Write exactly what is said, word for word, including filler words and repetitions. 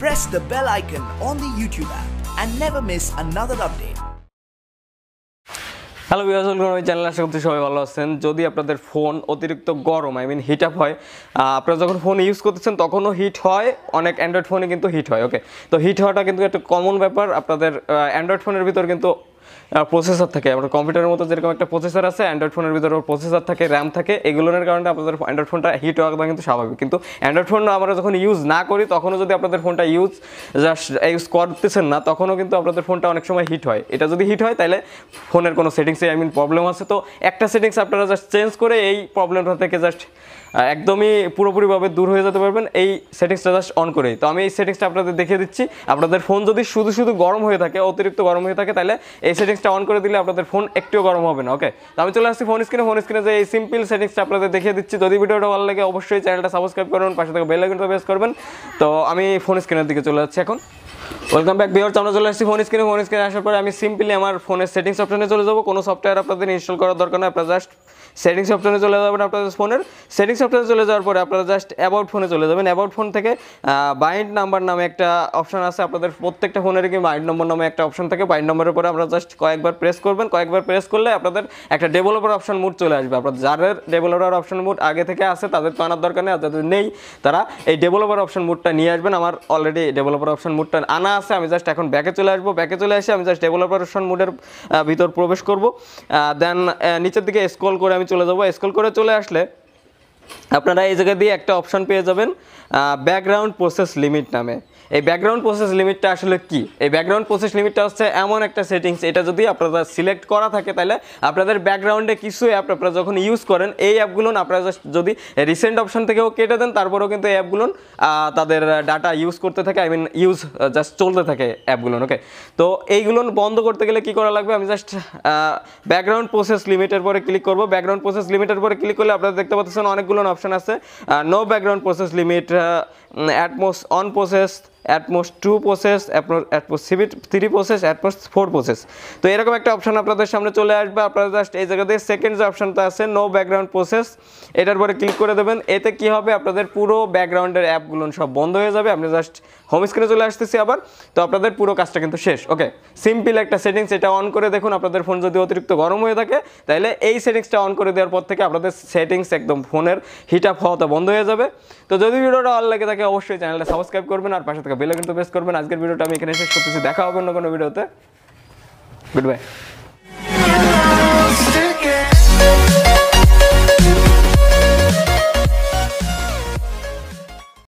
Press the bell icon on the YouTube app and never miss another update. Hello viewers, welcome to my channel. আশা করি সবাই ভালো আছেন। যদি আপনাদের ফোন অতিরিক্ত গরম আই মিন হিট আপ হয়, আপনারা যখন ফোন ইউজ করতেছেন তখনও হিট হয়, অনেক অ্যান্ড্রয়েড ফোনে কিন্তু হিট হয়। ওকে, তো হিট হওয়াটা কিন্তু একটা কমন ব্যাপার। আপনাদের অ্যান্ড্রয়েড ফোনের ভিতর কিন্তু প্রসেসর থাকে, আপনার কম্পিউটারের মতো যেরকম একটা প্রসেসর আছে, অ্যান্ড্রয়েড ফোনের ভিতরেও প্রসেসর থাকে, র্যাম থাকে। এগুলোর কারণে আপনাদের অ্যান্ড্রয়েড ফোনটা হিট হওয়া কিন্তু স্বাভাবিক। কিন্তু অ্যান্ড্রয়েড ফোন আমরা যখন ইউজ না করি, তখনও যদি আপনাদের ফোনটা ইউজ জাস্ট ইউজ করতেছেন না, তখনও কিন্তু আপনাদের ফোনটা অনেক সময় হিট হয়। এটা যদি হিট হয় তাহলে ফোনের কোনো সেটিংসে আই মিন প্রবলেম আছে। তো একটা সেটিংস আপনারা জাস্ট চেঞ্জ করে এই প্রবলেমটা থেকে জাস্ট একদমই পুরোপুরিভাবে দূর হয়ে যেতে পারবেন, এই সেটিংসটা জাস্ট অন করেই। তো আমি এই সেটিংসটা আপনাদের দেখিয়ে দিচ্ছি। আপনাদের ফোন যদি শুধু শুধু গরম হয়ে থাকে, অতিরিক্ত গরম হয়ে থাকে, তাহলে এই সেটিংসটা অন করে দিলে আপনাদের ফোন একটুও গরম হবে না। ওকে, তো আমি চলে আসছি ফোন স্ক্রিনে। ফোন স্ক্রিনে যে এই সিম্পল সেটিংসটা আপনাদের দেখিয়ে দিচ্ছি। যদি ভিডিওটা ভালো লাগে অবশ্যই চ্যানেলটা সাবস্ক্রাইব করবেন, পাশে থাকা বেল আইকনটা প্রেস করবেন। তো আমি ফোন স্ক্রিনের দিকে চলে যাচ্ছি এখন। ওয়েলকাম ব্যাক ভিউয়ার্স, আমরা চলে আসছি ফোন স্ক্রিনে। ফোন স্ক্রিনে আসার পরে আমি সিম্পলি আমার ফোনের সেটিংস অপশনে চলে যাবো। কোনো সফটওয়্যার আপনাদের ইনস্টল করার দরকার না, আপনারা জাস্ট সেটিংস অপশনে চলে যাবেন। আপনাদের ফোনের সেটিংস অপশনে চলে যাওয়ার পরে আপনারা জাস্ট অ্যাবাউট ফোনে চলে যাবেন। অ্যাবাউট ফোন থেকে বাইন্ড নাম্বার নামে একটা অপশন আছে। আপনাদের প্রত্যেকটা ফোনেরই কি বাইন্ড নম্বর নামে একটা অপশন থাকে। বাইন্ড নম্বরের পরে আপনারা জাস্ট কয়েকবার প্রেস করবেন। কয়েকবার প্রেস করলে আপনাদের একটা ডেভেলপার অপশন মোড চলে আসবে। আপনাদের যাদের ডেভেলপার অপশন মোড আগে থেকে আছে তাদের তো আনার দরকার নেই, আর যাদের নেই তারা এই ডেভেলপার অপশন মোডটা নিয়ে আসবেন। আমার অলরেডি ডেভেলপার অপশন মোডটা আনা আছে। আমি জাস্ট এখন ব্যাকে চলে আসবো। ব্যাকে চলে আসে আমি জাস্ট ডেভেলপার অপশন মোডের ভিতর প্রবেশ করবো। দেন নিচের দিকে স্ক্রল করে আমি চলে যাবো। স্ক্রল করে চলে আসলে আপনারা এই জায়গা দিয়ে একটা অপশন পেয়ে যাবেন ব্যাকগ্রাউন্ড প্রসেস লিমিট নামে। এই ব্যাকগ্রাউন্ড প্রসেস লিমিটটা আসলে কি? এই ব্যাকগ্রাউন্ড প্রসেস লিমিটটা হচ্ছে এমন একটা সেটিংস, এটা যদি আপনারা সিলেক্ট করা থাকে তাহলে আপনাদের ব্যাকগ্রাউন্ডে কিছু অ্যাপ আপনারা যখন ইউজ করেন, এই অ্যাপগুলো আপনারা জাস্ট যদি রিসেন্ট অপশন থেকেও কেটে দেন, তারপরেও কিন্তু এই অ্যাপগুলো তাদের ডাটা ইউজ করতে থাকে, আই মিন ইউজ জাস্ট চলতে থাকে অ্যাপগুলো। ওকে, তো এইগুলো বন্ধ করতে গেলে কি করা লাগবে? আমি জাস্ট ব্যাকগ্রাউন্ড প্রসেস লিমিটের পরে ক্লিক করব। ব্যাকগ্রাউন্ড প্রসেস লিমিটের পরে ক্লিক করলে আপনারা দেখতে পাচ্ছেন অনেকগুলো অপশন আছে। No background process limit, at most one process, at most two process, at most three process, at most four process. তো এরকম একটা অপশন আপনাদের সামনে চলে আসবে। আপনারা জাস্ট এই জায়গা দিয়ে সেকেন্ড যে অপশনটা আছে নো ব্যাকগ্রাউন্ড প্রসেস, এটার পরে ক্লিক করে দেবেন। এতে কি হবে? আপনাদের পুরো ব্যাকগ্রাউন্ডের অ্যাপগুলো সব বন্ধ হয়ে যাবে। আপনি জাস্ট হোম স্ক্রিনে চলে আসতেছি আবার। তো আপনাদের পুরো কাজটা কিন্তু শেষ। ওকে, সিম্পল একটা সেটিংস, এটা অন করে দেখুন। আপনাদের ফোন যদি অতিরিক্ত গরম হয়ে থাকে তাহলে এই সেটিংসটা অন করে দেওয়ার পর থেকে আপনাদের সেটিংস একদম ফোনের হিট আপ হওয়াটা বন্ধ হয়ে যাবে। তো যদি ভিডিওটা ভালো লাগে থাকে অবশ্যই চ্যানেলটা সাবস্ক্রাইব করবেন, আর পাশে বেল আইকনটা প্রেস করবেন। আজকের ভিডিওটা আমি এখানে শেষ করতেছি। দেখা হবে অন্য কোনো ভিডিওতে। Good by.